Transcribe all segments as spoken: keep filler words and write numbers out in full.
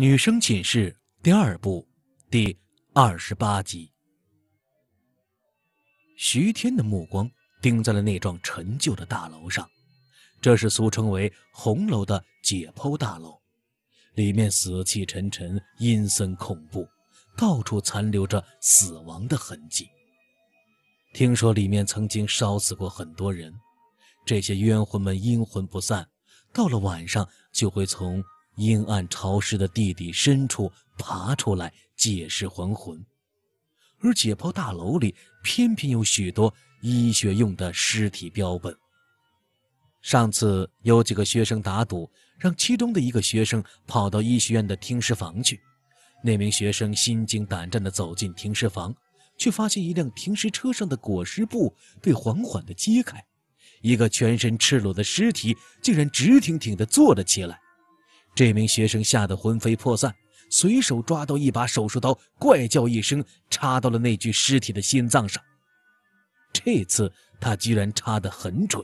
女生寝室第二部第二十八集。徐天的目光盯在了那幢陈旧的大楼上，这是俗称为红楼的解剖大楼，里面死气沉沉，阴森恐怖，到处残留着死亡的痕迹。听说里面曾经烧死过很多人，这些冤魂们阴魂不散，到了晚上就会从阴暗潮湿的地底深处爬出来借尸还魂，而解剖大楼里偏偏有许多医学用的尸体标本。上次有几个学生打赌，让其中的一个学生跑到医学院的停尸房去，那名学生心惊胆战地走进停尸房，却发现一辆停尸车上的裹尸布被缓缓地揭开，一个全身赤裸的尸体竟然直挺挺地坐了起来。这名学生吓得魂飞魄散，随手抓到一把手术刀，怪叫一声插到了那具尸体的心脏上。这次他居然插得很准，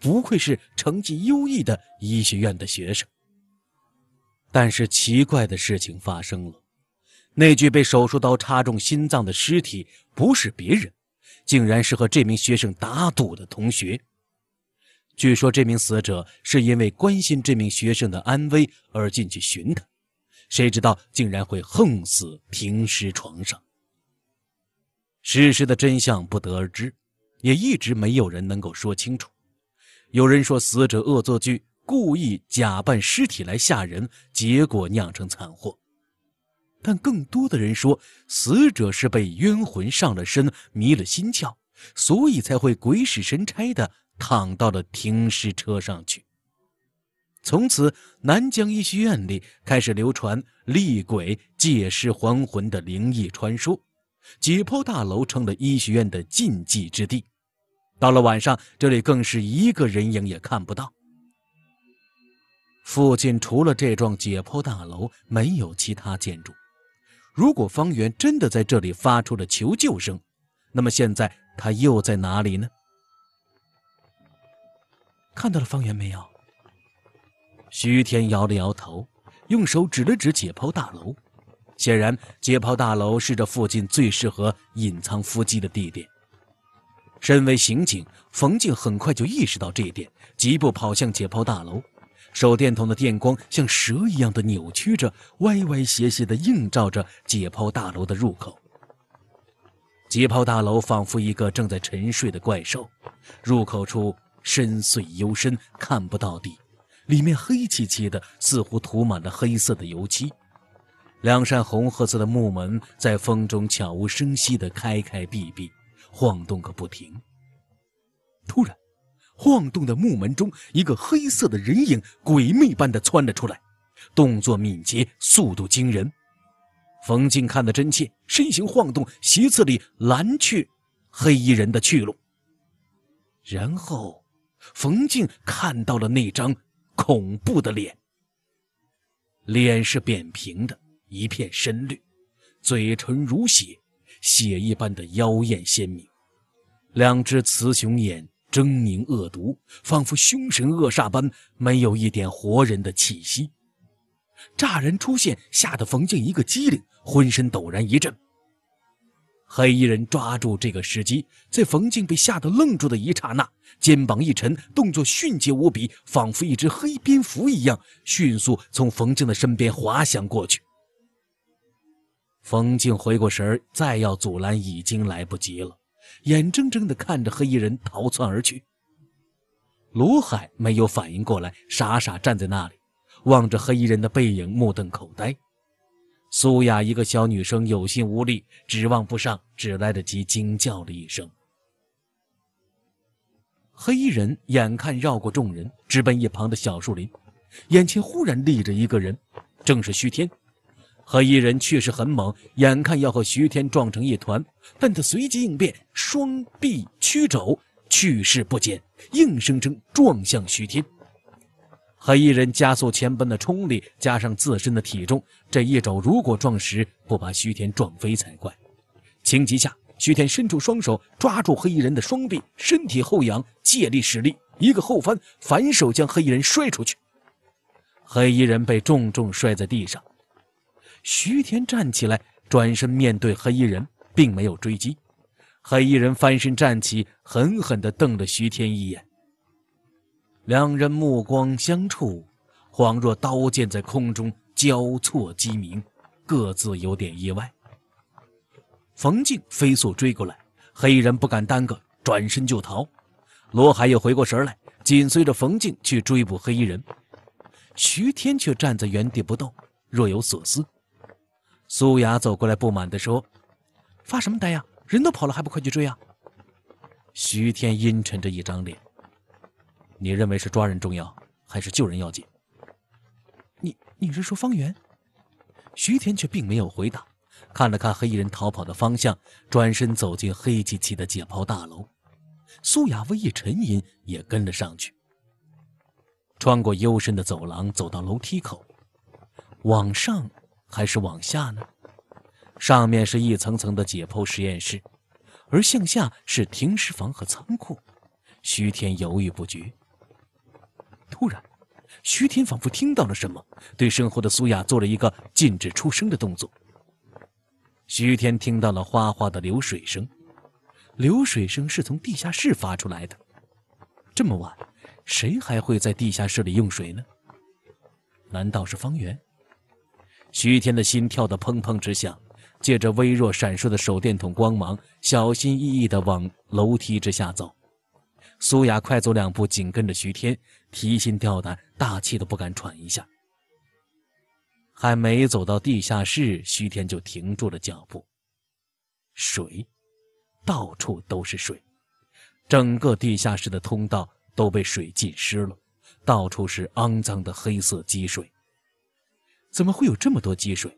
不愧是成绩优异的医学院的学生。但是奇怪的事情发生了，那具被手术刀插中心脏的尸体不是别人，竟然是和这名学生打赌的同学。据说这名死者是因为关心这名学生的安危而进去寻他，谁知道竟然会横死停尸床上。事实的真相不得而知，也一直没有人能够说清楚。有人说死者恶作剧，故意假扮尸体来吓人，结果酿成惨祸。但更多的人说，死者是被冤魂上了身，迷了心窍，所以才会鬼使神差的躺到了停尸车上去。从此，南江医学院里开始流传厉鬼借尸还魂的灵异传说，解剖大楼成了医学院的禁忌之地。到了晚上，这里更是一个人影也看不到。附近除了这幢解剖大楼，没有其他建筑。如果方圆真的在这里发出了求救声，那么现在他又在哪里呢？看到了方圆没有？徐天摇了摇头，用手指了指解剖大楼。显然，解剖大楼是这附近最适合隐藏伏击的地点。身为刑警，冯静很快就意识到这一点，疾步跑向解剖大楼。手电筒的电光像蛇一样的扭曲着，歪歪斜斜的映照着解剖大楼的入口。解剖大楼仿佛一个正在沉睡的怪兽，入口处深邃幽深，看不到底，里面黑漆漆的，似乎涂满了黑色的油漆。两扇红褐色的木门在风中悄无声息地开开闭闭，晃动个不停。突然，晃动的木门中一个黑色的人影鬼魅般地窜了出来，动作敏捷，速度惊人。冯静看得真切，身形晃动，斜刺里拦去黑衣人的去路。然后冯静看到了那张恐怖的脸，脸是扁平的，一片深绿，嘴唇如血，血一般的妖艳鲜明，两只雌雄眼狰狞恶毒，仿佛凶神恶煞般，没有一点活人的气息。乍然出现，吓得冯静一个机灵，浑身陡然一震。黑衣人抓住这个时机，在冯静被吓得愣住的一刹那，肩膀一沉，动作迅捷无比，仿佛一只黑蝙蝠一样，迅速从冯静的身边滑翔过去。冯静回过神，再要阻拦已经来不及了，眼睁睁地看着黑衣人逃窜而去。罗海没有反应过来，傻傻站在那里，望着黑衣人的背影，目瞪口呆。苏雅一个小女生有心无力，指望不上，只来得及惊叫了一声。黑衣人眼看绕过众人，直奔一旁的小树林，眼前忽然立着一个人，正是徐天。黑衣人确实很猛，眼看要和徐天撞成一团，但他随即应变，双臂屈肘，去势不减，硬生生撞向徐天。黑衣人加速前奔的冲力加上自身的体重，这一肘如果撞实，不把徐天撞飞才怪。情急下，徐天伸出双手抓住黑衣人的双臂，身体后仰，借力使力，一个后翻，反手将黑衣人摔出去。黑衣人被重重摔在地上，徐田站起来，转身面对黑衣人，并没有追击。黑衣人翻身站起，狠狠地瞪了徐田一眼。两人目光相触，恍若刀剑在空中交错击鸣，各自有点意外。冯静飞速追过来，黑衣人不敢耽搁，转身就逃。罗海也回过神来，紧随着冯静去追捕黑衣人。徐天却站在原地不动，若有所思。苏雅走过来，不满地说：“发什么呆呀？人都跑了，还不快去追啊！”徐天阴沉着一张脸：“你认为是抓人重要，还是救人要紧？”你你是说方圆？徐天却并没有回答，看了看黑衣人逃跑的方向，转身走进黑漆漆的解剖大楼。苏雅微一沉吟，也跟了上去。穿过幽深的走廊，走到楼梯口，往上还是往下呢？上面是一层层的解剖实验室，而向下是停尸房和仓库。徐天犹豫不决。突然，徐天仿佛听到了什么，对身后的苏雅做了一个禁止出声的动作。徐天听到了哗哗的流水声，流水声是从地下室发出来的。这么晚，谁还会在地下室里用水呢？难道是方圆？徐天的心跳得砰砰直响，借着微弱闪烁的手电筒光芒，小心翼翼地往楼梯之下走。苏雅快走两步，紧跟着徐天，提心吊胆，大气都不敢喘一下。还没走到地下室，徐天就停住了脚步。水，到处都是水，整个地下室的通道都被水浸湿了，到处是肮脏的黑色积水。怎么会有这么多积水？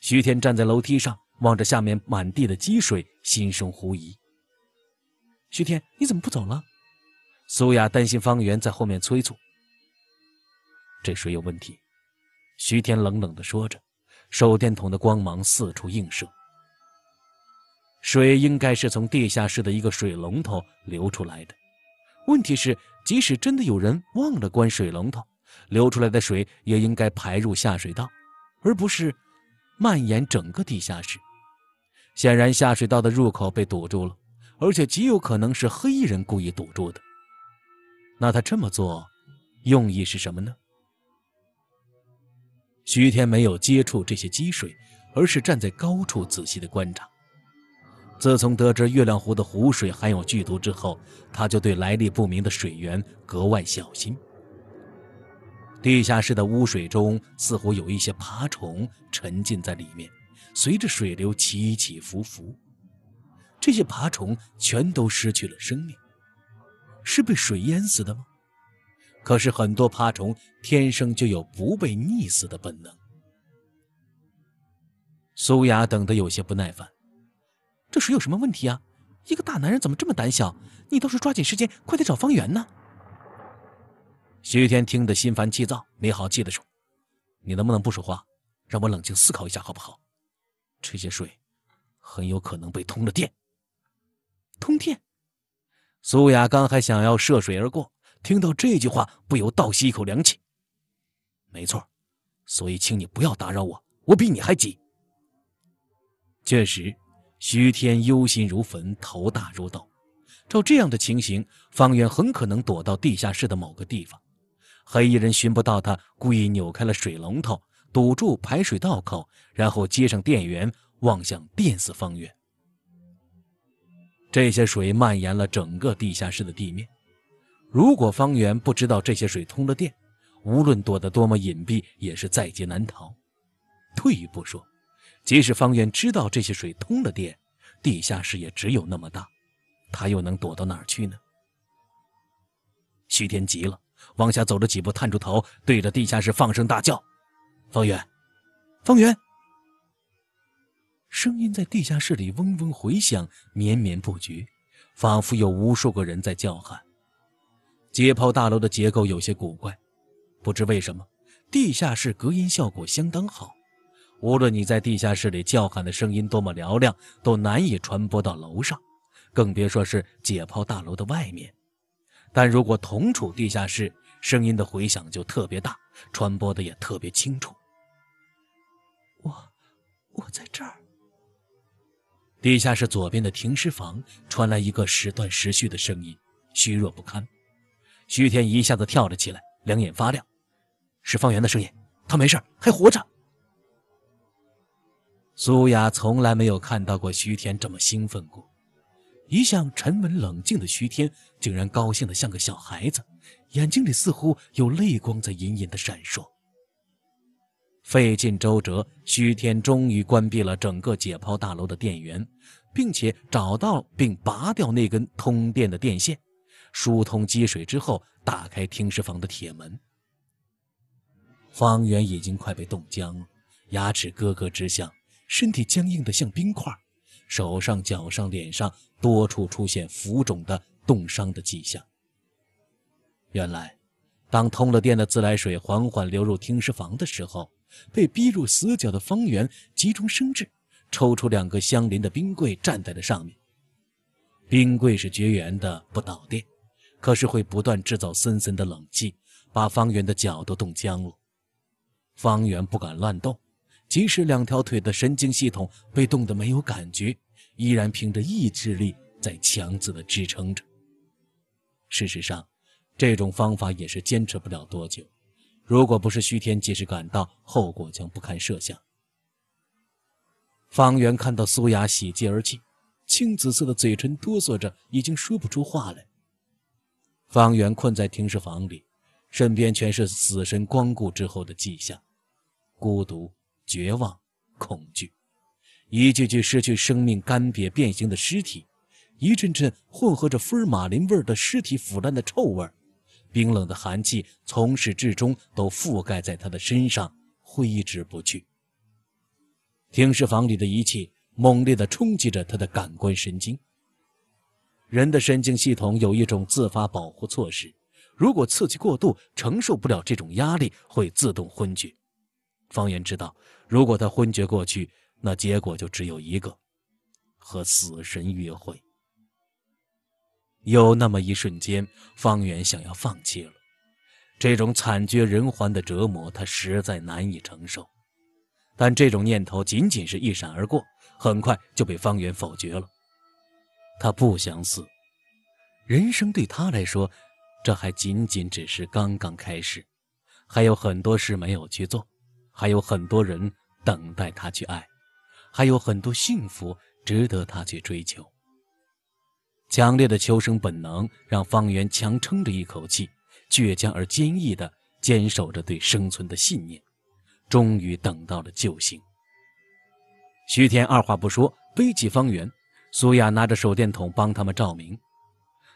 徐天站在楼梯上，望着下面满地的积水，心生狐疑。徐天，你怎么不走了？苏雅担心方圆在后面催促。这水有问题，徐天冷冷地说着，手电筒的光芒四处映射。水应该是从地下室的一个水龙头流出来的。问题是，即使真的有人忘了关水龙头，流出来的水也应该排入下水道，而不是蔓延整个地下室。显然下水道的入口被堵住了，而且极有可能是黑衣人故意堵住的。那他这么做用意是什么呢？徐天没有接触这些积水，而是站在高处仔细的观察。自从得知月亮湖的湖水含有剧毒之后，他就对来历不明的水源格外小心。地下室的污水中似乎有一些爬虫沉浸在里面，随着水流起起伏伏。这些爬虫全都失去了生命，是被水淹死的吗？可是很多爬虫天生就有不被溺死的本能。苏雅等得有些不耐烦。这水有什么问题啊？一个大男人怎么这么胆小？你倒是抓紧时间，快点找方圆呢！徐天听得心烦气躁，没好气地说：“你能不能不说话，让我冷静思考一下好不好？这些水很有可能被通了电。”通电？苏雅刚还想要涉水而过，听到这句话不由倒吸一口凉气。没错，所以请你不要打扰我，我比你还急。确实，徐天忧心如焚，头大如斗。照这样的情形，方圆很可能躲到地下室的某个地方。黑衣人寻不到他，故意扭开了水龙头，堵住排水道口，然后接上电源，妄想电死方圆。这些水蔓延了整个地下室的地面。如果方圆不知道这些水通了电，无论躲得多么隐蔽，也是在劫难逃。退一步说，即使方圆知道这些水通了电，地下室也只有那么大，他又能躲到哪儿去呢？徐天急了，往下走了几步，探出头，对着地下室放声大叫：“方圆，方圆！”声音在地下室里嗡嗡回响，绵绵不绝，仿佛有无数个人在叫喊。解剖大楼的结构有些古怪，不知为什么，地下室隔音效果相当好。无论你在地下室里叫喊的声音多么嘹亮，都难以传播到楼上，更别说是解剖大楼的外面。但如果同处地下室，声音的回响就特别大，传播的也特别清楚。我，我在这儿。地下室左边的停尸房传来一个时断时续的声音，虚弱不堪。徐天一下子跳了起来，两眼发亮。是方圆的声音，他没事，还活着。苏雅从来没有看到过徐天这么兴奋过。一向沉稳冷静的徐天，竟然高兴得像个小孩子，眼睛里似乎有泪光在隐隐的闪烁。费尽周折，徐天终于关闭了整个解剖大楼的电源，并且找到并拔掉那根通电的电线，疏通积水之后，打开停尸房的铁门。方圆已经快被冻僵了，牙齿咯咯直响，身体僵硬得像冰块，手上、脚上、脸上多处出现浮肿的冻伤的迹象。原来，当通了电的自来水缓缓流入停尸房的时候，被逼入死角的方圆急中生智，抽出两个相邻的冰柜，站在了上面。冰柜是绝缘的，不导电，可是会不断制造森森的冷气，把方圆的脚都冻僵了。方圆不敢乱动，即使两条腿的神经系统被冻得没有感觉，依然凭着意志力在强自的支撑着。事实上，这种方法也是坚持不了多久，如果不是徐天及时赶到，后果将不堪设想。方圆看到苏雅喜极而泣，青紫色的嘴唇哆嗦着，已经说不出话来。方圆困在停尸房里，身边全是死神光顾之后的迹象，孤独、绝望、恐惧，一具具失去生命、干瘪变形的尸体，一阵阵混合着福尔马林味儿的尸体腐烂的臭味，冰冷的寒气从始至终都覆盖在他的身上，挥之不去。停尸房里的一切猛烈地冲击着他的感官神经。人的神经系统有一种自发保护措施，如果刺激过度，承受不了这种压力，会自动昏厥。方圆知道，如果他昏厥过去，那结果就只有一个，和死神约会。有那么一瞬间，方圆想要放弃了，这种惨绝人寰的折磨他实在难以承受。但这种念头仅仅是一闪而过，很快就被方圆否决了。他不想死，人生对他来说，这还仅仅只是刚刚开始，还有很多事没有去做，还有很多人等待他去爱，还有很多幸福值得他去追求。强烈的求生本能让方圆强撑着一口气，倔强而坚毅地坚守着对生存的信念，终于等到了救星。徐天二话不说背起方圆，苏雅拿着手电筒帮他们照明。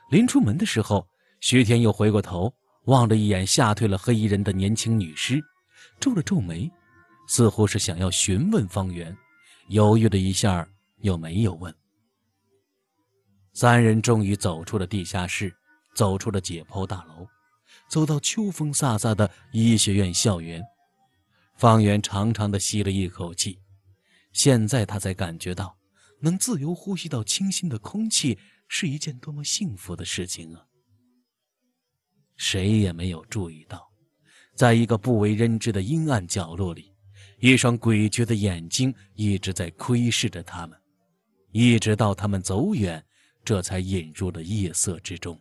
临出门的时候，徐天又回过头望了一眼吓退了黑衣人的年轻女尸，皱了皱眉，似乎是想要询问方圆，犹豫了一下又没有问。三人终于走出了地下室，走出了解剖大楼，走到秋风飒飒的医学院校园。方圆长长地吸了一口气，现在他才感觉到能自由呼吸到清新的空气是一件多么幸福的事情啊。谁也没有注意到，在一个不为人知的阴暗角落里，一双诡谲的眼睛一直在窥视着他们，一直到他们走远，这才引入了夜色之中。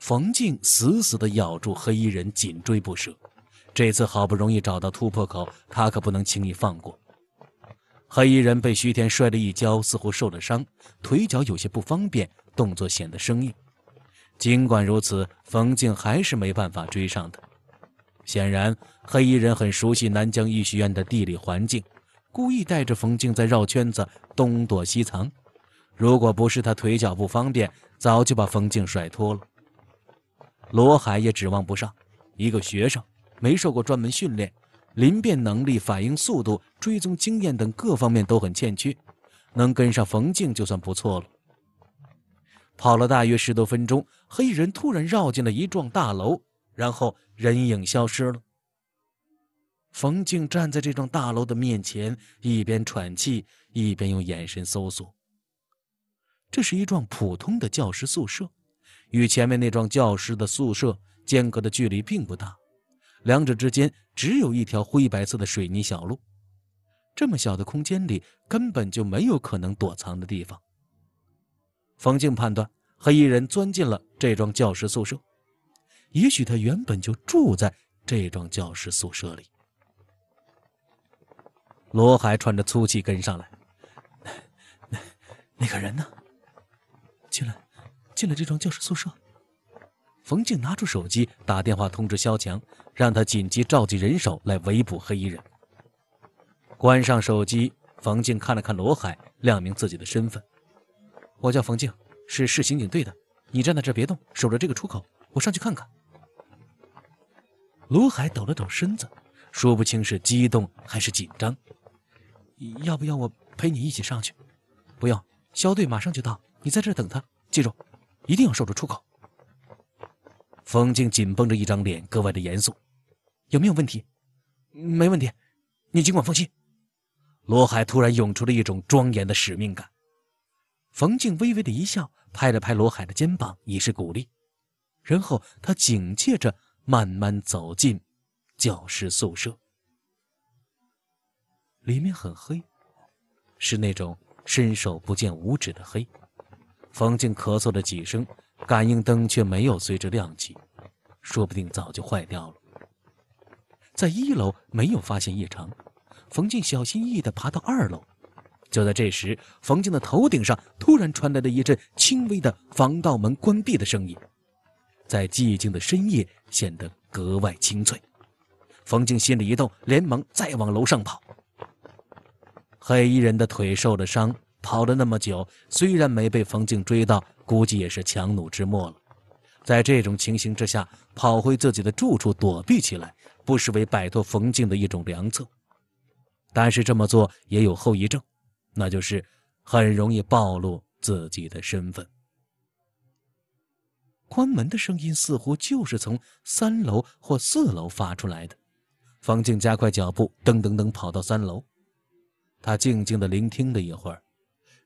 冯静死死地咬住黑衣人，紧追不舍。这次好不容易找到突破口，他可不能轻易放过。黑衣人被徐天摔了一跤，似乎受了伤，腿脚有些不方便，动作显得生硬。尽管如此，冯静还是没办法追上他。显然，黑衣人很熟悉南江医学院的地理环境，故意带着冯静在绕圈子，东躲西藏。如果不是他腿脚不方便，早就把冯静甩脱了。罗海也指望不上，一个学生，没受过专门训练，临变能力、反应速度、追踪经验等各方面都很欠缺，能跟上冯静就算不错了。跑了大约十多分钟，黑衣人突然绕进了一幢大楼，然后人影消失了。冯静站在这幢大楼的面前，一边喘气，一边用眼神搜索。这是一幢普通的教师宿舍，与前面那幢教师的宿舍间隔的距离并不大，两者之间只有一条灰白色的水泥小路。这么小的空间里，根本就没有可能躲藏的地方。冯静判断，黑衣人钻进了这幢教师宿舍。也许他原本就住在这幢教师宿舍里。罗海喘着粗气跟上来：“那、那个人呢？进来，进来这幢教师宿舍。”冯静拿出手机打电话通知萧强，让他紧急召集人手来围捕黑衣人。关上手机，冯静看了看罗海，亮明自己的身份：“我叫冯静，是市刑警队的。你站在这别动，守着这个出口，我上去看看。”罗海抖了抖身子，说不清是激动还是紧张。“要不要我陪你一起上去？”“不用，萧队马上就到，你在这等他，记住，一定要守着出口。”冯静紧绷着一张脸，格外的严肃。“有没有问题？”“没问题，你尽管放心。”罗海突然涌出了一种庄严的使命感。冯静微微的一笑，拍了拍罗海的肩膀，以示鼓励。然后他警戒着慢慢走进教师宿舍。里面很黑，是那种伸手不见五指的黑。冯静咳嗽了几声，感应灯却没有随之亮起，说不定早就坏掉了。在一楼没有发现异常，冯静小心翼翼地爬到二楼。就在这时，冯静的头顶上突然传来了一阵轻微的防盗门关闭的声音，在寂静的深夜显得格外清脆。冯静心里一动，连忙再往楼上跑。黑衣人的腿受了伤，跑了那么久，虽然没被冯静追到，估计也是强弩之末了。在这种情形之下，跑回自己的住处躲避起来，不失为摆脱冯静的一种良策。但是这么做也有后遗症，那就是很容易暴露自己的身份。关门的声音似乎就是从三楼或四楼发出来的。冯静加快脚步，噔噔噔跑到三楼。他静静地聆听了一会儿，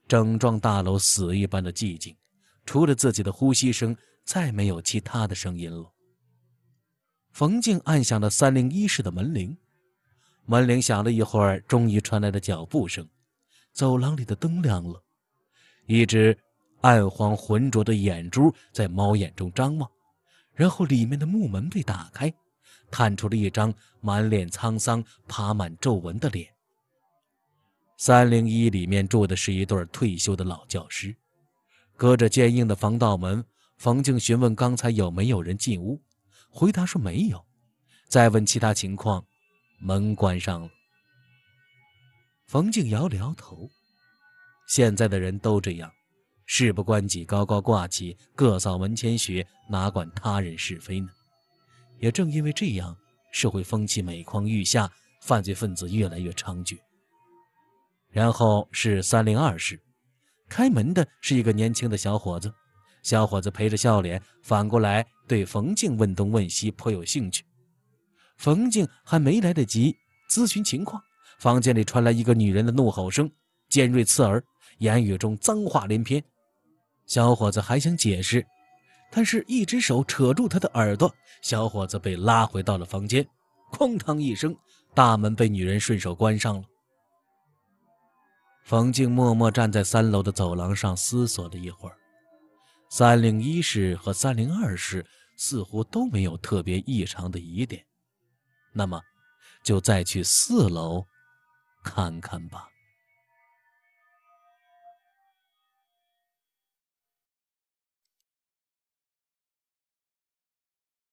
整幢大楼死一般的寂静，除了自己的呼吸声，再没有其他的声音了。冯静按响了三零一室的门铃，门铃响了一会儿，终于传来了脚步声。走廊里的灯亮了，一只暗黄浑浊的眼珠在猫眼中张望，然后里面的木门被打开，探出了一张满脸沧桑、爬满皱纹的脸。三零一里面住的是一对退休的老教师，隔着坚硬的防盗门，冯静询问刚才有没有人进屋，回答说没有。再问其他情况，门关上了。冯静摇了摇头，现在的人都这样，事不关己高高挂起，各扫门前雪，哪管他人是非呢？也正因为这样，社会风气每况愈下，犯罪分子越来越猖獗。然后是三零二室，开门的是一个年轻的小伙子，小伙子陪着笑脸，反过来对冯静问东问西，颇有兴趣。冯静还没来得及咨询情况，房间里传来一个女人的怒吼声，尖锐刺耳，言语中脏话连篇。小伙子还想解释，但是一只手扯住他的耳朵，小伙子被拉回到了房间，哐当一声，大门被女人顺手关上了。冯静默默站在三楼的走廊上思索了一会儿，三零一室和三零二室似乎都没有特别异常的疑点，那么就再去四楼看看吧。